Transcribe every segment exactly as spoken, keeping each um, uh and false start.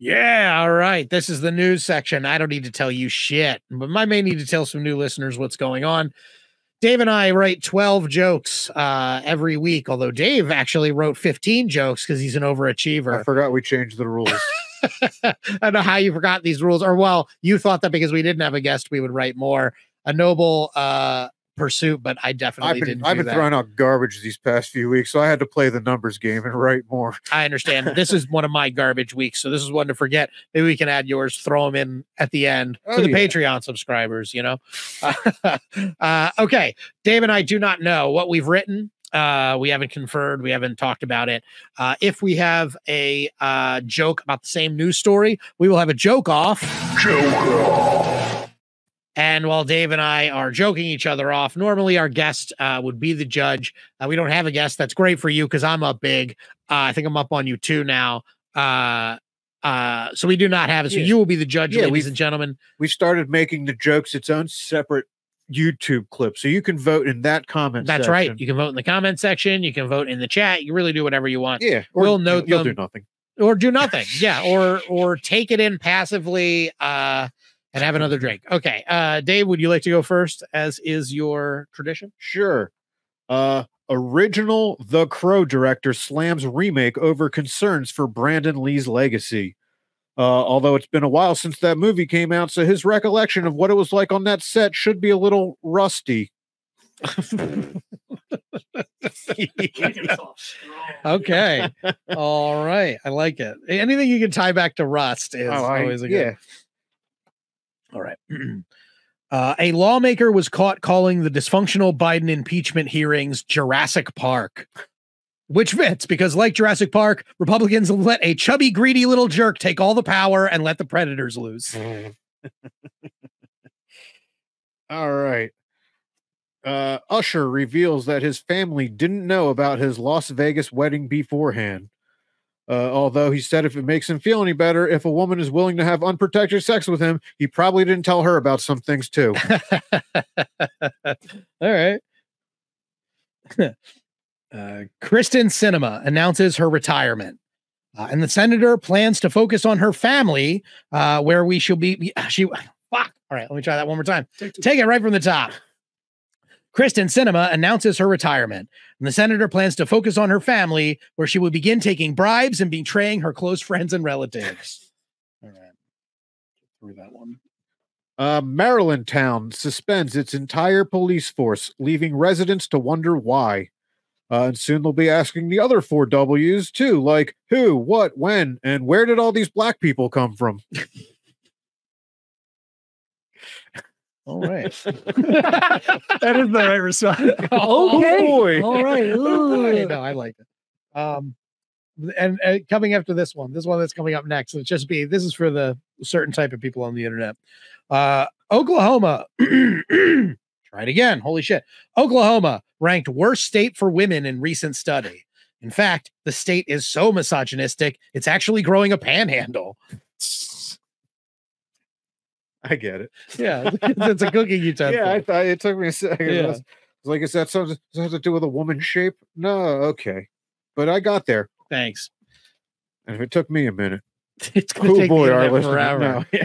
Yeah, all right. This is the news section. I don't need to tell you shit, but I may need to tell some new listeners what's going on. Dave and I write twelve jokes uh, every week, although Dave actually wrote fifteen jokes because he's an overachiever. I forgot we changed the rules. I don't know how you forgot these rules. Or, well, you thought that because we didn't have a guest, we would write more. A noble uh, pursuit, but I definitely I've been, didn't I've do been that. throwing out garbage these past few weeks, so I had to play the numbers game and write more. I understand. This is one of my garbage weeks, so this is one to forget. Maybe we can add yours, throw them in at the end oh, for the yeah. Patreon subscribers, you know? Uh, uh, okay, Dave and I do not know what we've written. Uh, we haven't conferred. We haven't talked about it. Uh, if we have a uh, joke about the same news story, we will have a joke off. Joke off. And while Dave and I are joking each other off, normally our guest uh, would be the judge. Uh, we don't have a guest. That's great for you because I'm up big. Uh, I think I'm up on you two now. Uh, uh, so we do not have it. So yeah. you will be the judge, yeah, ladies and gentlemen. We started making the jokes its own separate YouTube clip, so you can vote in that comment that's section. Right, you can vote in the comment section, you can vote in the chat, you really do whatever you want. Yeah, or we'll note you'll them, do nothing or do nothing. Yeah, or or take it in passively uh and have another drink. Okay, uh Dave, would you like to go first, as is your tradition? Sure. Uh original The Crow director slams remake over concerns for Brandon Lee's legacy. Uh, although it's been a while since that movie came out, so his recollection of what it was like on that set should be a little rusty. Okay. All right. I like it. Anything you can tie back to rust is oh, I, always a good. Yeah. All right. Uh, a lawmaker was caught calling the dysfunctional Biden impeachment hearings Jurassic Park. Which fits, because like Jurassic Park, Republicans let a chubby, greedy little jerk take all the power and let the predators lose. All right. Uh, Usher reveals that his family didn't know about his Las Vegas wedding beforehand. Uh, although he said if it makes him feel any better, if a woman is willing to have unprotected sex with him, he probably didn't tell her about some things too. All right. Uh, Kristen Sinema announces her retirement, uh, and the senator plans to focus on her family, uh, where we shall be. She, fuck. All right, let me try that one more time. Take, Take it right from the top. Kristen Sinema announces her retirement, and the senator plans to focus on her family, where she will begin taking bribes and betraying her close friends and relatives. All right, through that one. Uh, Maryland town suspends its entire police force, leaving residents to wonder why. Uh, and soon they'll be asking the other four W's too, like who, what, when, and where did all these black people come from? All right. That is the right response. Okay. Oh, boy. All right. No, I like it. Um, and, and coming after this one, this one that's coming up next, let's just be, this is for the certain type of people on the internet. Uh, Oklahoma. Try it again. Holy shit. Oklahoma ranked worst state for women in recent study. In fact, the state is so misogynistic, it's actually growing a panhandle. I get it. Yeah. It's a cookie you took. Yeah, I thought it took me a second. Yeah. I was like, is that something does that have to do with a woman's shape? No, okay. But I got there. Thanks. And if it took me a minute. It's going to oh, take boy, our forever. No.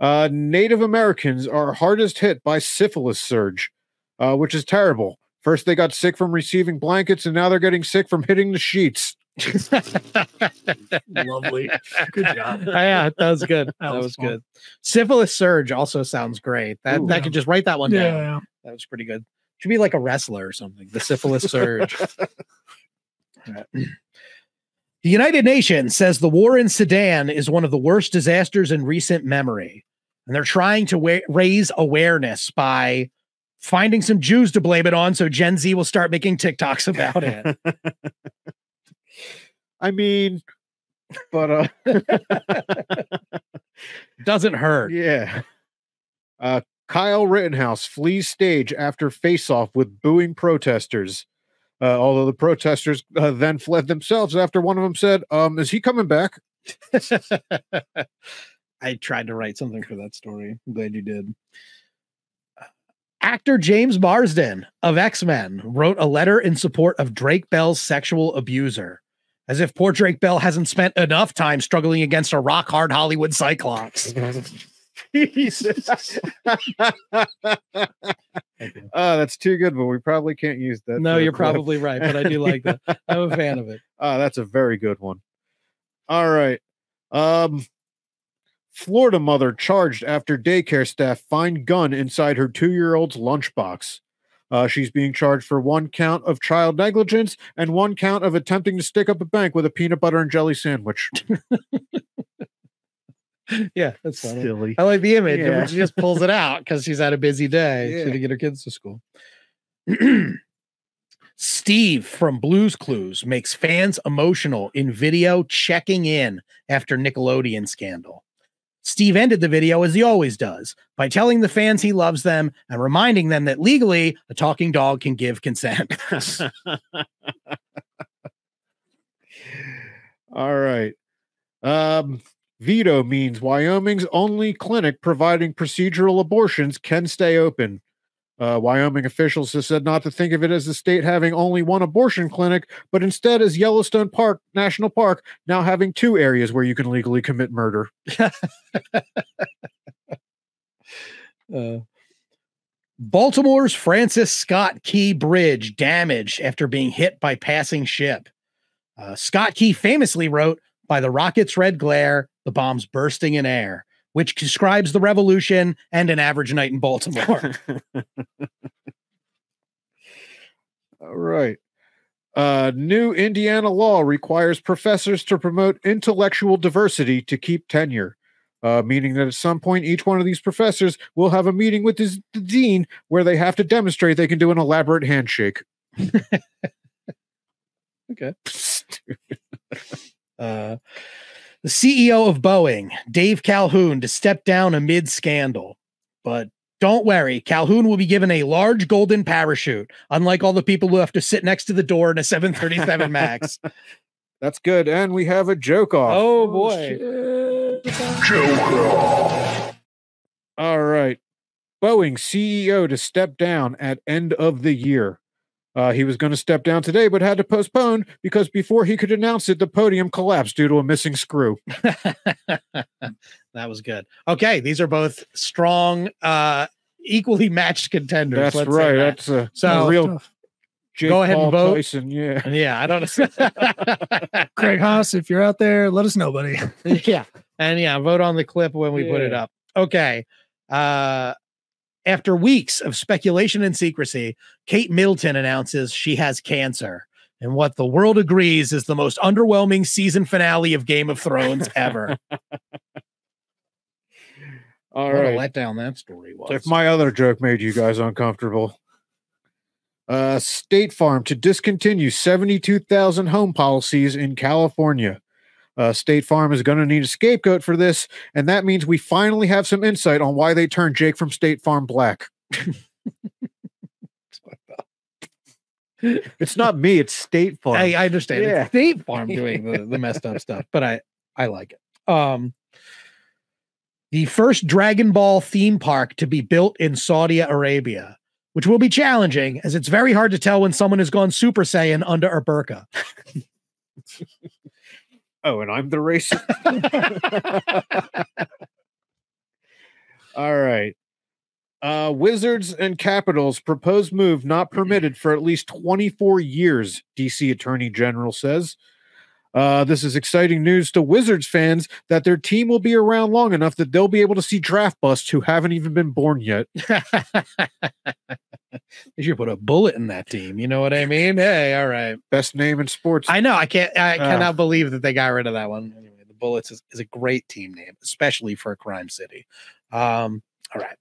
uh, Native Americans are hardest hit by syphilis surge, uh, which is terrible. First, they got sick from receiving blankets, and now they're getting sick from hitting the sheets. Lovely. Good job. Yeah, that was good. That, that was, was good. Syphilis surge also sounds great. That Ooh, that yeah. could just write that one down. Yeah, yeah. That was pretty good. Should be like a wrestler or something. The syphilis surge. The United Nations says the war in Sudan is one of the worst disasters in recent memory, and they're trying to wa raise awareness by finding some Jews to blame it on, so Gen Z will start making TikToks about it. I mean, but uh, doesn't hurt. Yeah. Uh, Kyle Rittenhouse flees stage after face-off with booing protesters. Uh, although the protesters uh, then fled themselves after one of them said, um, is he coming back? I tried to write something for that story. I'm glad you did. Actor James Marsden of X-Men wrote a letter in support of Drake Bell's sexual abuser. As if poor Drake Bell hasn't spent enough time struggling against a rock-hard Hollywood Cyclops. Jesus. Oh, that's too good, but we probably can't use that. No, you're clip. Probably right, but I do like that. I'm a fan of it. Oh, that's a very good one. All right. Um, Florida mother charged after daycare staff find gun inside her two-year-old's lunchbox. Uh, she's being charged for one count of child negligence and one count of attempting to stick up a bank with a peanut butter and jelly sandwich. Yeah, that's funny. Silly. I like the image. Yeah. She just pulls it out because she's had a busy day. Yeah. She had to get her kids to school. Steve from Blue's Clues makes fans emotional in video checking in after Nickelodeon scandal. Steve ended the video, as he always does, by telling the fans he loves them and reminding them that legally a talking dog can give consent. All right. Um, Veto means Wyoming's only clinic providing procedural abortions can stay open. Uh, Wyoming officials have said not to think of it as the state having only one abortion clinic, but instead as Yellowstone Park National Park now having two areas where you can legally commit murder. uh, Baltimore's Francis Scott Key Bridge damaged after being hit by passing ship. Uh, Scott Key famously wrote, "By the rocket's red glare, the bombs bursting in air," which describes the revolution and an average night in Baltimore. All right. Uh, new Indiana law requires professors to promote intellectual diversity to keep tenure, uh, meaning that at some point each one of these professors will have a meeting with his, the dean where they have to demonstrate they can do an elaborate handshake. Okay. uh The C E O of Boeing, Dave Calhoun, to step down amid scandal. But don't worry, Calhoun will be given a large golden parachute, unlike all the people who have to sit next to the door in a seven thirty-seven Max. That's good. And we have a joke off. Oh, boy. Joke off. All right. Boeing C E O to step down at end of the year. Uh, he was going to step down today, but had to postpone because before he could announce it, the podium collapsed due to a missing screw. That was good. Okay, these are both strong, uh, equally matched contenders. That's let's right. Say that. That's a, so, a real. Jake go ahead Paul and vote. Tyson, yeah, yeah. I don't. Craig Haas, if you're out there, let us know, buddy. Yeah, and yeah, vote on the clip when we yeah. put it up. Okay. Uh, After weeks of speculation and secrecy, Kate Middleton announces she has cancer. And what the world agrees is the most underwhelming season finale of Game of Thrones ever. All right. What a letdown that story was. So if my other joke made you guys uncomfortable. Uh, State Farm to discontinue seventy-two thousand home policies in California. Uh, State Farm is going to need a scapegoat for this, and that means we finally have some insight on why they turned Jake from State Farm black. It's not me, it's State Farm. I, I understand. Yeah. It's State Farm doing the, the messed up stuff, but I, I like it. Um, the first Dragon Ball theme park to be built in Saudi Arabia, which will be challenging, as it's very hard to tell when someone has gone Super Saiyan under a burqa. Oh, and I'm the racist. All right. Uh, Wizards and Capitals proposed move not permitted for at least twenty-four years, D C Attorney General says. Uh, this is exciting news to Wizards fans that their team will be around long enough that they'll be able to see draft busts who haven't even been born yet. They should put a bullet in that team. You know what I mean? Hey, all right. Best name in sports. I know. I can't. I uh, cannot believe that they got rid of that one. Anyway, the Bullets is, is a great team name, especially for a crime city. Um, all right.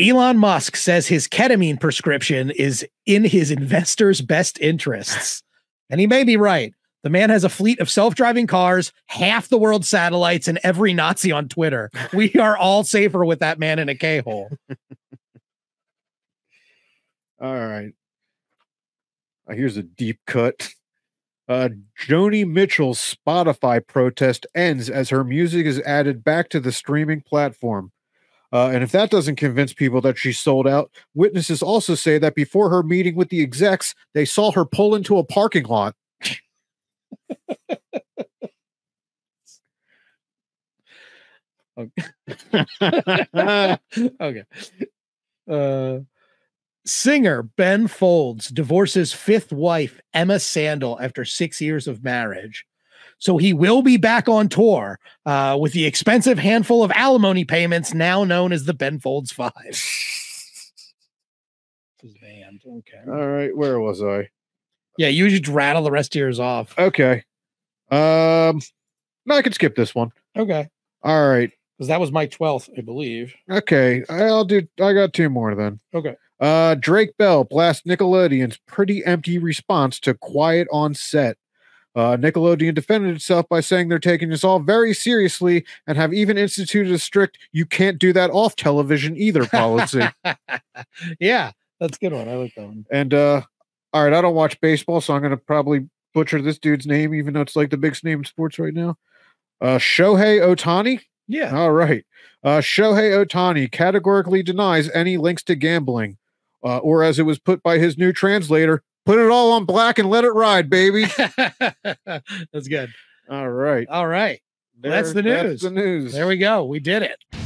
Elon Musk says his ketamine prescription is in his investors' best interests. And he may be right. The man has a fleet of self-driving cars, half the world's satellites, and every Nazi on Twitter. We are all safer with that man in a K-hole. All right. Here's a deep cut. Uh, Joni Mitchell's Spotify protest ends as her music is added back to the streaming platform. Uh, and if that doesn't convince people that she sold out, witnesses also say that before her meeting with the execs, they saw her pull into a parking lot. Okay. Okay. Uh, singer Ben Folds divorces fifth wife Emma Sandel after six years of marriage. So he will be back on tour uh, with the expensive handful of alimony payments now known as the Ben Folds Five. His band. Okay. All right. Where was I? Yeah, you just rattle the rest of yours off. Okay. Um, no, I can skip this one. Okay. All right. Because that was my twelfth, I believe. Okay. I'll do, I got two more then. Okay. Uh, Drake Bell blasts Nickelodeon's pretty empty response to Quiet on Set. Uh, Nickelodeon defended itself by saying they're taking this all very seriously and have even instituted a strict "you can't do that off television either" policy. Yeah, that's a good one. I like that one. And uh, all right, I don't watch baseball, so I'm going to probably butcher this dude's name, even though it's like the biggest name in sports right now. Uh, Shohei Ohtani. Yeah. All right. Uh, Shohei Ohtani categorically denies any links to gambling, uh, or as it was put by his new translator, "Put it all on black and let it ride, baby." That's good. All right. All right. There, well, that's the news. That's the news. There we go. We did it.